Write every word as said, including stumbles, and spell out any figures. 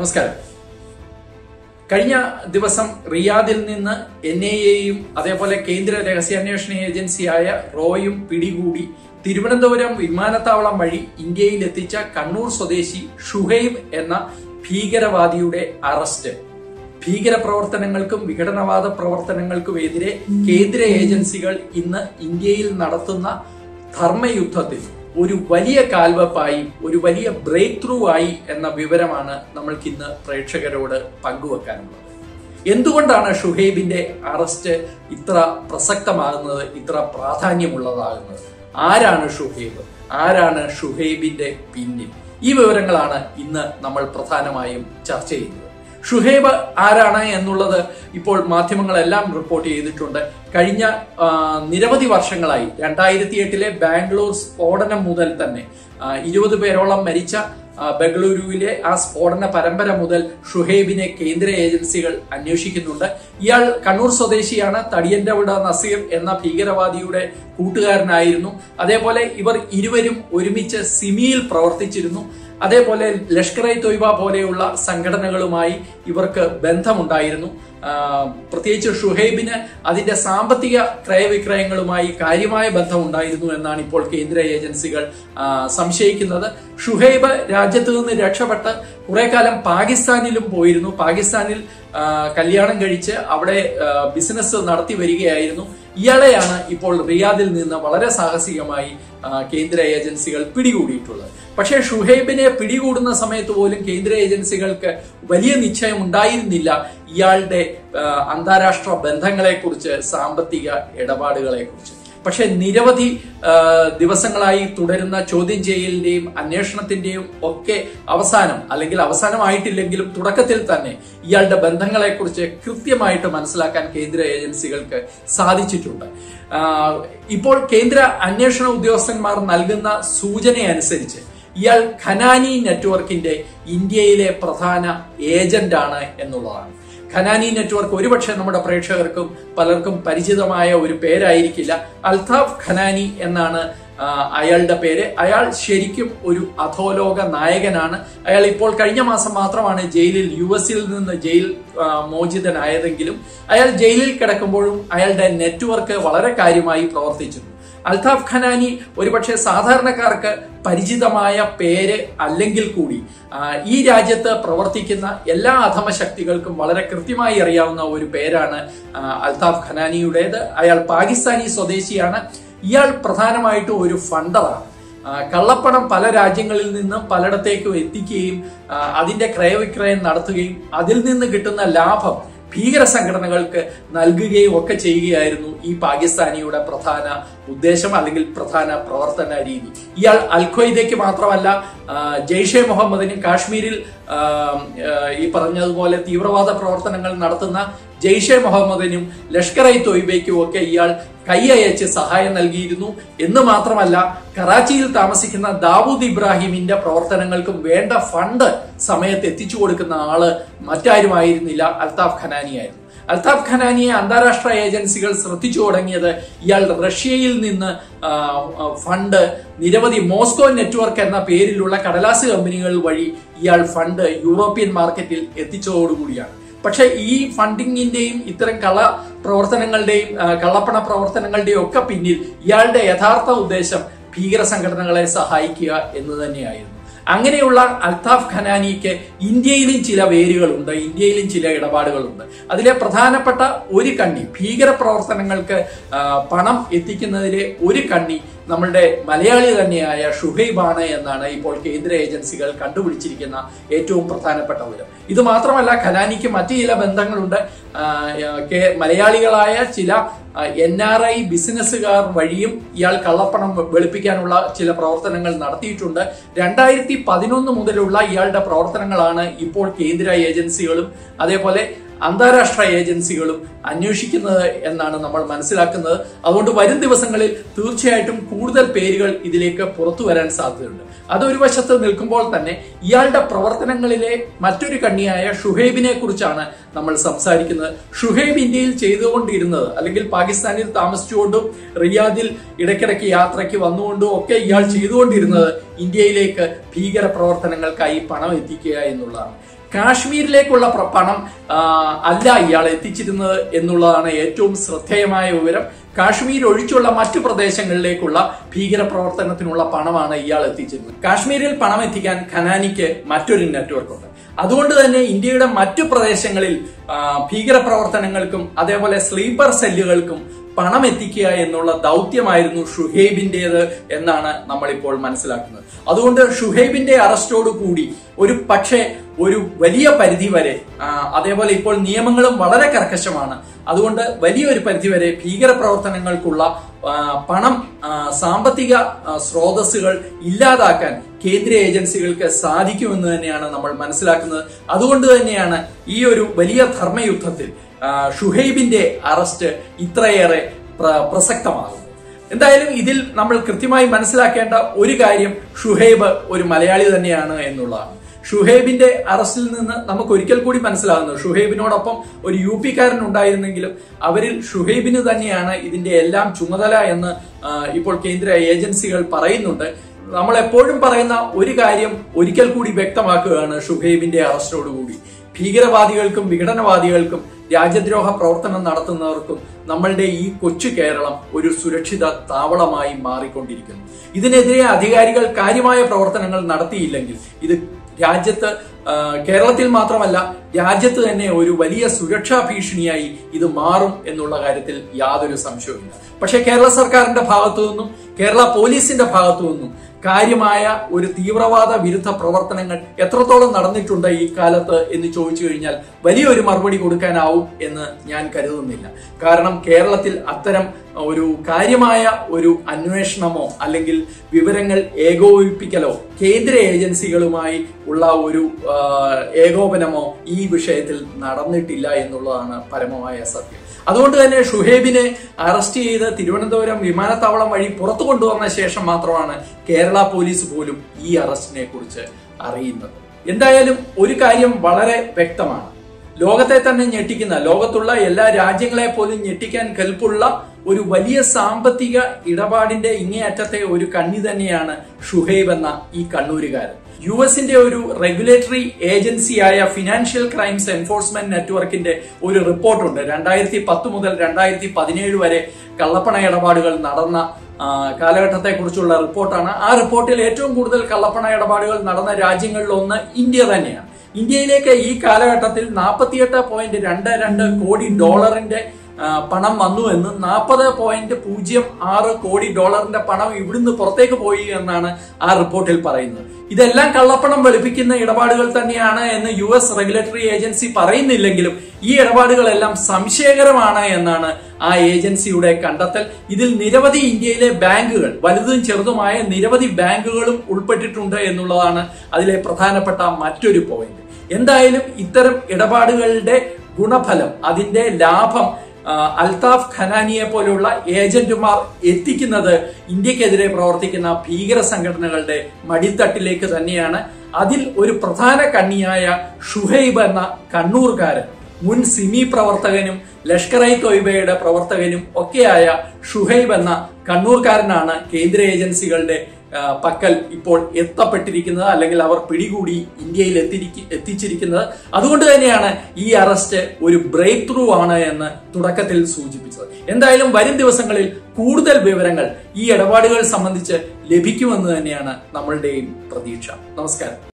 നമസ്കാരം. കഴിഞ്ഞ ദിവസം റിയാദിൽ നിന്ന് എൻ എ എയും അതേപോലെ കേന്ദ്ര രഹസ്യാന്വേഷണ ഏജൻസിയായ റോയും പിടികൂടി തിരുവനന്തപുരം വിമാനത്താവളം വഴി ഇന്ത്യയിൽ എത്തിച്ച കണ്ണൂർ സ്വദേശി ഷുഹൈബ് എന്ന ഭീകരവാദിയുടെ അറസ്റ്റ് ഭീകരപ്രവർത്തനങ്ങൾക്കും വിഘടനവാദ പ്രവർത്തനങ്ങൾക്കും എതിരെ കേന്ദ്ര ഏജൻസികൾ ഇന്ന് ഇന്ത്യയിൽ നടത്തുന്ന ധർമ്മയുദ്ധത്തിൽ ഒരു വലിയ കാൽവെപ്പായി, ഒരു വലിയ ബ്രേക്ക് ത്രൂ ആയി എന്ന വിവരമാണ് നമ്മൾക്ക് ഇന്ന് പ്രേക്ഷകരോട് പങ്കുവെക്കാനുള്ളത്. എന്തുകൊണ്ടാണ് ഷുഹൈബിന്റെ അറസ്റ്റ് ഇത്ര പ്രസക്തമാകുന്നത്, ഇത്ര പ്രാധാന്യമുള്ളതാകുന്നത്? ആരാണ് ഷുഹൈബ്? ആരാണ് ഷുഹൈബിന്റെ പിന്നിൽ? ഈ വിവരങ്ങളാണ് ഇന്ന് നമ്മൾ പ്രധാനമായും ചർച്ച ചെയ്യുന്നത്. ഷുഹൈബ് ആരാണ് എന്നുള്ളത് ഇപ്പോൾ മാധ്യമങ്ങളെല്ലാം റിപ്പോർട്ട് ചെയ്തിട്ടുണ്ട്. കഴിഞ്ഞ നിരവധി വർഷങ്ങളായി രണ്ടായിരത്തി എട്ടിലെ ബാംഗ്ലൂർ സ്ഫോടനം മുതൽ തന്നെ ഇരുപത് പേരോളം മരിച്ച ബംഗളൂരുവിലെ ആ സ്ഫോടന പരമ്പര മുതൽ ഷുഹൈബിനെ കേന്ദ്ര ഏജൻസികൾ അന്വേഷിക്കുന്നുണ്ട്. ഇയാൾ കണ്ണൂർ സ്വദേശിയാണ്. തടിയന്റെവിട നസീർ എന്ന ഭീകരവാദിയുടെ കൂട്ടുകാരനായിരുന്നു. അതേപോലെ ഇവർ ഇരുവരും ഒരുമിച്ച് സിമിയിൽ പ്രവർത്തിച്ചിരുന്നു. അതേപോലെ ലഷ്കർ ഇ തൊയ്ബ പോലെയുള്ള സംഘടനകളുമായി ഇവർക്ക് ബന്ധമുണ്ടായിരുന്നു. പ്രത്യേകിച്ച് ഷുഹൈബിന് അതിന്റെ സാമ്പത്തിക ക്രയവിക്രയങ്ങളുമായി കാര്യമായ ബന്ധമുണ്ടായിരുന്നു എന്നാണ് ഇപ്പോൾ കേന്ദ്ര ഏജൻസികൾ സംശയിക്കുന്നത്. ഷുഹൈബ് രാജ്യത്ത് നിന്ന് രക്ഷപ്പെട്ട് കുറെ കാലം പാകിസ്ഥാനിലും പോയിരുന്നു. പാകിസ്ഥാനിൽ കല്യാണം കഴിച്ച് അവിടെ ബിസിനസ് നടത്തി വരികയായിരുന്നു. ഇയാളെയാണ് ഇപ്പോൾ റിയാദിൽ നിന്ന് വളരെ സാഹസികമായി കേന്ദ്ര ഏജൻസികൾ പിടികൂടിയിട്ടുള്ളത്. പക്ഷേ ഷുഹൈബിനെ പിടികൂടുന്ന സമയത്ത് പോലും കേന്ദ്ര ഏജൻസികൾക്ക് വലിയ നിശ്ചയം ഉണ്ടായിരുന്നില്ല ഇയാളുടെ അന്താരാഷ്ട്ര ബന്ധങ്ങളെക്കുറിച്ച്, സാമ്പത്തിക ഇടപാടുകളെക്കുറിച്ച്. പക്ഷെ നിരവധി ദിവസങ്ങളായി തുടരുന്ന ചോദ്യം ചെയ്യലിന്റെയും അന്വേഷണത്തിന്റെയും ഒക്കെ അവസാനം, അല്ലെങ്കിൽ അവസാനമായിട്ടില്ലെങ്കിലും തുടക്കത്തിൽ തന്നെ ഇയാളുടെ ബന്ധങ്ങളെക്കുറിച്ച് കൃത്യമായിട്ട് മനസ്സിലാക്കാൻ കേന്ദ്ര ഏജൻസികൾക്ക് സാധിച്ചിട്ടുണ്ട്. ഇപ്പോൾ കേന്ദ്ര അന്വേഷണ ഉദ്യോഗസ്ഥന്മാർ നൽകുന്ന സൂചനയനുസരിച്ച് ഇയാൾ ഖനാനി നെറ്റ്വർക്കിന്റെ ഇന്ത്യയിലെ പ്രധാന ഏജന്റാണ് എന്നുള്ളതാണ്. ഖനാനി നെറ്റ്വർക്ക് ഒരുപക്ഷെ നമ്മുടെ പ്രേക്ഷകർക്കും പലർക്കും പരിചിതമായ ഒരു പേരായിരിക്കില്ല. അൽതാഫ് ഖനാനി എന്നാണ് അയാളുടെ പേര്. അയാൾ ശരിക്കും ഒരു അധോലോക നായകനാണ്. അയാൾ ഇപ്പോൾ കഴിഞ്ഞ മാസം മാത്രമാണ് ജയിലിൽ യു എസിൽ നിന്ന് ജയിൽ മോചിതനായതെങ്കിലും അയാൾ ജയിലിൽ കിടക്കുമ്പോഴും അയാളുടെ നെറ്റ്വർക്ക് വളരെ കാര്യമായി പ്രവർത്തിച്ചു. അൽതാഫ് ഖനാനി ഒരുപക്ഷെ സാധാരണക്കാർക്ക് പരിചിതമായ പേര് അല്ലെങ്കിൽ കൂടി ഈ രാജ്യത്ത് പ്രവർത്തിക്കുന്ന എല്ലാ അധമ ശക്തികൾക്കും വളരെ കൃത്യമായി അറിയാവുന്ന ഒരു പേരാണ് അൽതാഫ് ഖനാനിയുടേത്. അയാൾ പാകിസ്ഥാനി സ്വദേശിയാണ്. ഇയാൾ പ്രധാനമായിട്ടും ഒരു ഫണ്ടറാണ്. കള്ളപ്പണം പല രാജ്യങ്ങളിൽ നിന്നും പലയിടത്തേക്കും എത്തിക്കുകയും അതിന്റെ ക്രയവിക്രയം നടത്തുകയും അതിൽ നിന്ന് കിട്ടുന്ന ലാഭം ഭീകര സംഘടനകൾക്ക് നൽകുകയും ഒക്കെ ചെയ്യുകയായിരുന്നു ഈ പാകിസ്ഥാനിയുടെ പ്രധാന ഉദ്ദേശം, അല്ലെങ്കിൽ പ്രധാന പ്രവർത്തന രീതി. ഇയാൾ അൽഖ്വയ്ദയ്ക്ക് മാത്രമല്ല, ജെയ്ഷെ മുഹമ്മദിന്, കാശ്മീരിൽ ഈ പറഞ്ഞതുപോലെ തീവ്രവാദ പ്രവർത്തനങ്ങൾ നടത്തുന്ന ജെയ്ഷെ മുഹമ്മദിനും ലഷ്കർ ഇ തൊയ്ബയ്ക്കും ഒക്കെ ഇയാൾ കൈ അയച്ച് സഹായം നൽകിയിരുന്നു എന്ന് മാത്രമല്ല, കറാച്ചിയിൽ താമസിക്കുന്ന ദാവൂദ് ഇബ്രാഹിമിന്റെ പ്രവർത്തനങ്ങൾക്കും വേണ്ട ഫണ്ട് സമയത്ത് എത്തിച്ചു കൊടുക്കുന്ന ആള് മറ്റാരുമായിരുന്നില്ല, അൽതാഫ് ഖനാനിയായിരുന്നു. അൽതാഫ് ഖനാനിയെ അന്താരാഷ്ട്ര ഏജൻസികൾ ശ്രദ്ധിച്ചു തുടങ്ങിയത് ഇയാൾ റഷ്യയിൽ നിന്ന് ഫണ്ട് നിരവധി മോസ്കോ നെറ്റ്വർക്ക് എന്ന പേരിലുള്ള കടലാസ് കമ്പനികൾ വഴി ഇയാൾ ഫണ്ട് യൂറോപ്യൻ മാർക്കറ്റിൽ എത്തിച്ചതോടുകൂടിയാണ്. പക്ഷെ ഈ ഫണ്ടിങ്ങിന്റെയും ഇത്തരം കള്ള പ്രവർത്തനങ്ങളുടെയും കള്ളപ്പണ പ്രവർത്തനങ്ങളുടെയും ഒക്കെ പിന്നിൽ ഇയാളുടെ യഥാർത്ഥ ഉദ്ദേശം ഭീകര സംഘടനകളെ സഹായിക്കുക എന്ന് തന്നെയായിരുന്നു. അങ്ങനെയുള്ള അൽതാഫ് ഖനാനിക്ക് ഇന്ത്യയിലും ചില വേരുകളുണ്ട്, ഇന്ത്യയിലും ചില ഇടപാടുകളുണ്ട്. അതിലെ പ്രധാനപ്പെട്ട ഒരു കണ്ണി, ഭീകര പ്രവർത്തനങ്ങൾക്ക് പണം എത്തിക്കുന്നതിലെ ഒരു കണ്ണി നമ്മളുടെ മലയാളി തന്നെയായ ഷുഹൈബാണ് എന്നാണ് ഇപ്പോൾ കേന്ദ്ര ഏജൻസികൾ കണ്ടുപിടിച്ചിരിക്കുന്ന ഏറ്റവും പ്രധാനപ്പെട്ട വിവരം. ഇത് മാത്രമല്ല, ഖനാനിക്ക് മറ്റു ചില ബന്ധങ്ങളുണ്ട്. മലയാളികളായ ചില എൻ ആർ ഐ ബിസിനസ്സുകാർ വഴിയും ഇയാൾ കള്ളപ്പണം വെളുപ്പിക്കാനുള്ള ചില പ്രവർത്തനങ്ങൾ നടത്തിയിട്ടുണ്ട്. രണ്ടായിരത്തി പതിനൊന്ന് മുതലുള്ള ഇയാളുടെ പ്രവർത്തനങ്ങളാണ് ഇപ്പോൾ കേന്ദ്ര ഏജൻസികളും അതേപോലെ അന്താരാഷ്ട്ര ഏജൻസികളും അന്വേഷിക്കുന്നത് എന്നാണ് നമ്മൾ മനസ്സിലാക്കുന്നത്. അതുകൊണ്ട് വരും ദിവസങ്ങളിൽ തീർച്ചയായിട്ടും കൂടുതൽ പേരുകൾ ഇതിലേക്ക് പുറത്തു വരാൻ സാധ്യതയുണ്ട്. അതൊരു വശത്ത് നിൽക്കുമ്പോൾ തന്നെ ഇയാളുടെ പ്രവർത്തനങ്ങളിലെ മറ്റൊരു കണ്ണിയായ ഷുഹൈബിനെ കുറിച്ചാണ് നമ്മൾ സംസാരിക്കുന്നത്. ഷുഹൈബ് ഇന്ത്യയിൽ ചെയ്തുകൊണ്ടിരുന്നത്, അല്ലെങ്കിൽ പാകിസ്ഥാനിൽ താമസിച്ചുകൊണ്ടും റിയാദിൽ ഇടയ്ക്കിടയ്ക്ക് യാത്രയ്ക്ക് വന്നുകൊണ്ടും ഒക്കെ ഇയാൾ ചെയ്തുകൊണ്ടിരുന്നത് ഇന്ത്യയിലേക്ക് ഭീകര പ്രവർത്തനങ്ങൾക്കായി പണം എത്തിക്കുക എന്നുള്ളതാണ്. കാശ്മീരിലേക്കുള്ള പണം അല്ല ഇയാൾ എത്തിച്ചിരുന്നത് എന്നുള്ളതാണ് ഏറ്റവും ശ്രദ്ധേയമായ വിവരം. കാശ്മീർ ഒഴിച്ചുള്ള മറ്റു പ്രദേശങ്ങളിലേക്കുള്ള ഭീകരപ്രവർത്തനത്തിനുള്ള പണമാണ് ഇയാൾ എത്തിച്ചിരുന്നത്. കാശ്മീരിൽ പണം എത്തിക്കാൻ ഖനാനിക്ക് മറ്റൊരു നെറ്റ്വർക്കുണ്ട്. അതുകൊണ്ട് തന്നെ ഇന്ത്യയുടെ മറ്റു പ്രദേശങ്ങളിൽ ഭീകരപ്രവർത്തനങ്ങൾക്കും അതേപോലെ സ്ലീപ്പർ സെല്ലുകൾക്കും പണം എത്തിക്കുക എന്നുള്ള ദൗത്യമായിരുന്നു ഷുഹൈബിന്റേത് എന്നാണ് നമ്മളിപ്പോൾ മനസ്സിലാക്കുന്നത്. അതുകൊണ്ട് ഷുഹൈബിന്റെ അറസ്റ്റോട് കൂടി ഒരു പക്ഷേ ഒരു വലിയ പരിധി വരെ, അതേപോലെ ഇപ്പോൾ നിയമങ്ങളും വളരെ കർക്കശമാണ്, അതുകൊണ്ട് വലിയൊരു പരിധിവരെ ഭീകരപ്രവർത്തനങ്ങൾക്കുള്ള പണം, സാമ്പത്തിക സ്രോതസ്സുകൾ ഇല്ലാതാക്കാൻ കേന്ദ്ര ഏജൻസികൾക്ക് സാധിക്കുമെന്ന് തന്നെയാണ് നമ്മൾ മനസ്സിലാക്കുന്നത്. അതുകൊണ്ട് തന്നെയാണ് ഈ ഒരു വലിയ ധർമ്മയുദ്ധത്തിൽ ഷുഹൈബിന്റെ അറസ്റ്റ് ഇത്രയേറെ പ്രസക്തമാകുന്നത്. എന്തായാലും ഇതിൽ നമ്മൾ കൃത്യമായി മനസ്സിലാക്കേണ്ട ഒരു കാര്യം ഷുഹൈബ് ഒരു മലയാളി തന്നെയാണ് എന്നുള്ളതാണ്. ഷുഹൈബിന്റെ അറസ്റ്റിൽ നിന്ന് നമുക്ക് ഒരിക്കൽ കൂടി മനസ്സിലാകുന്നത് ഷുഹൈബിനോടൊപ്പം ഒരു യു പി കാരൻ ഉണ്ടായിരുന്നെങ്കിലും അവരിൽ ഷുഹൈബിന് തന്നെയാണ് ഇതിന്റെ എല്ലാം ചുമതല എന്ന് ഇപ്പോൾ കേന്ദ്ര ഏജൻസികൾ പറയുന്നുണ്ട്. നമ്മൾ എപ്പോഴും പറയുന്ന ഒരു കാര്യം ഒരിക്കൽ കൂടി വ്യക്തമാക്കുകയാണ് ഷുഹൈബിന്റെ അറസ്റ്റോടുകൂടി ഭീകരവാദികൾക്കും വിഘടനവാദികൾക്കും രാജ്യദ്രോഹ പ്രവർത്തനം നടത്തുന്നവർക്കും നമ്മളുടെ ഈ കൊച്ചു കേരളം ഒരു സുരക്ഷിത താവളമായി മാറിക്കൊണ്ടിരിക്കുന്നു. ഇതിനെതിരെ അധികാരികൾ കാര്യമായ പ്രവർത്തനങ്ങൾ നടത്തിയില്ലെങ്കിൽ ഇത് രാജ്യത്ത്, കേരളത്തിൽ മാത്രമല്ല രാജ്യത്ത് തന്നെ ഒരു വലിയ സുരക്ഷാ ഭീഷണിയായി ഇത് മാറും എന്നുള്ള കാര്യത്തിൽ യാതൊരു സംശയവുമില്ല. പക്ഷെ കേരള സർക്കാരിന്റെ ഭാഗത്തു നിന്നും കേരള പോലീസിന്റെ ഭാഗത്തു നിന്നും കാര്യമായ ഒരു തീവ്രവാദ വിരുദ്ധ പ്രവർത്തനങ്ങൾ എത്രത്തോളം നടന്നിട്ടുണ്ട് ഈ കാലത്ത് എന്ന് ചോദിച്ചു കഴിഞ്ഞാൽ വലിയൊരു മറുപടി കൊടുക്കാനാവും എന്ന് ഞാൻ കരുതുന്നില്ല. കാരണം കേരളത്തിൽ അത്തരം ഒരു കാര്യമായ ഒരു അന്വേഷണമോ അല്ലെങ്കിൽ വിവരങ്ങൾ ഏകോപിപ്പിക്കലോ കേന്ദ്ര ഏജൻസികളുമായി ഉള്ള ഒരു ഏകോപനമോ ഈ വിഷയത്തിൽ നടന്നിട്ടില്ല എന്നുള്ളതാണ് പരമമായ സത്യം. അതുകൊണ്ട് തന്നെ ഷുഹൈബിനെ അറസ്റ്റ് ചെയ്ത് തിരുവനന്തപുരം വിമാനത്താവളം വഴി പുറത്തു കൊണ്ടുവന്ന ശേഷം മാത്രമാണ് കേരള പോലീസ് പോലും ഈ അറസ്റ്റിനെ കുറിച്ച് അറിയുന്നത്. എന്തായാലും ഒരു കാര്യം വളരെ വ്യക്തമാണ്, ലോകത്തെ തന്നെ ഞെട്ടിക്കുന്ന, ലോകത്തുള്ള എല്ലാ രാജ്യങ്ങളെ പോലും ഞെട്ടിക്കാൻ കെൽപ്പുള്ള ഒരു വലിയ സാമ്പത്തിക ഇടപാടിന്റെ ഇങ്ങേയറ്റത്തെ ഒരു കണ്ണി തന്നെയാണ് ഷുഹൈബ് എന്ന ഈ കണ്ണൂരുകാരൻ. യു എസിന്റെ ഒരു റെഗുലേറ്ററി ഏജൻസിയായ ഫിനാൻഷ്യൽ ക്രൈംസ് എൻഫോഴ്സ്മെന്റ് നെറ്റ്വർക്കിന്റെ ഒരു റിപ്പോർട്ടുണ്ട്. രണ്ടായിരത്തി പത്ത് മുതൽ രണ്ടായിരത്തി പതിനേഴ് വരെ കള്ളപ്പണ ഇടപാടുകൾ നടന്ന കാലഘട്ടത്തെ കുറിച്ചുള്ള റിപ്പോർട്ടാണ്. ആ റിപ്പോർട്ടിൽ ഏറ്റവും കൂടുതൽ കള്ളപ്പണ ഇടപാടുകൾ നടന്ന രാജ്യങ്ങളിലൊന്ന് ഇന്ത്യ തന്നെയാണ്. ഇന്ത്യയിലേക്ക് ഈ കാലഘട്ടത്തിൽ നാൽപ്പത്തിയെട്ട് പോയിന്റ് രണ്ട് രണ്ട് കോടി ഡോളറിന്റെ പണം വന്നു എന്ന്, നാൽപ്പത് പോയിന്റ് പൂജ്യം ആറ് കോടി ഡോളറിന്റെ പണം ഇവിടുന്ന് പുറത്തേക്ക് പോയി എന്നാണ് ആ റിപ്പോർട്ടിൽ പറയുന്നത്. ഇതെല്ലാം കള്ളപ്പണം വെളുപ്പിക്കുന്ന ഇടപാടുകൾ തന്നെയാണ് എന്ന് യു എസ് റെഗുലേറ്ററി ഏജൻസി പറയുന്നില്ലെങ്കിലും ഈ ഇടപാടുകളെല്ലാം സംശയകരമാണ് എന്നാണ് ആ ഏജൻസിയുടെ കണ്ടെത്തൽ. ഇതിൽ നിരവധി ഇന്ത്യയിലെ ബാങ്കുകൾ, വലുതും ചെറുതുമായ നിരവധി ബാങ്കുകളും ഉൾപ്പെട്ടിട്ടുണ്ട് എന്നുള്ളതാണ് അതിലെ പ്രധാനപ്പെട്ട മറ്റൊരു പോയിന്റ്. എന്തായാലും ഇത്തരം ഇടപാടുകളുടെ ഗുണഫലം, അതിന്റെ ലാഭം അൽതാഫ് ഖനാനിയെ പോലുള്ള ഏജന്റുമാർ എത്തിക്കുന്നത് ഇന്ത്യക്കെതിരെ പ്രവർത്തിക്കുന്ന ഭീകര സംഘടനകളുടെ മടിത്തട്ടിലേക്ക് തന്നെയാണ്. അതിൽ ഒരു പ്രധാന കണ്ണിയായ ഷുഹൈബ് എന്ന കണ്ണൂർക്കാരൻ, മുൻ സിമി പ്രവർത്തകനും ലഷ്കർ ഇ തോയ്ബയുടെ പ്രവർത്തകനും ഒക്കെയായ ഷുഹൈബ് എന്ന കണ്ണൂർക്കാരനാണ് കേന്ദ്ര ഏജൻസികളുടെ പക്കൽ ഇപ്പോൾ എത്തപ്പെട്ടിരിക്കുന്നത്, അല്ലെങ്കിൽ അവർ പിടികൂടി ഇന്ത്യയിൽ എത്തിച്ചിരിക്കുന്നത്. അതുകൊണ്ട് തന്നെയാണ് ഈ അറസ്റ്റ് ഒരു ബ്രേക്ക് ത്രൂ ആണ് എന്ന് തുടക്കത്തിൽ സൂചിപ്പിച്ചത്. എന്തായാലും വരും ദിവസങ്ങളിൽ കൂടുതൽ വിവരങ്ങൾ ഈ ഇടപാടുകൾ സംബന്ധിച്ച് ലഭിക്കുമെന്ന് തന്നെയാണ് നമ്മളുടെയും പ്രതീക്ഷ. നമസ്കാരം.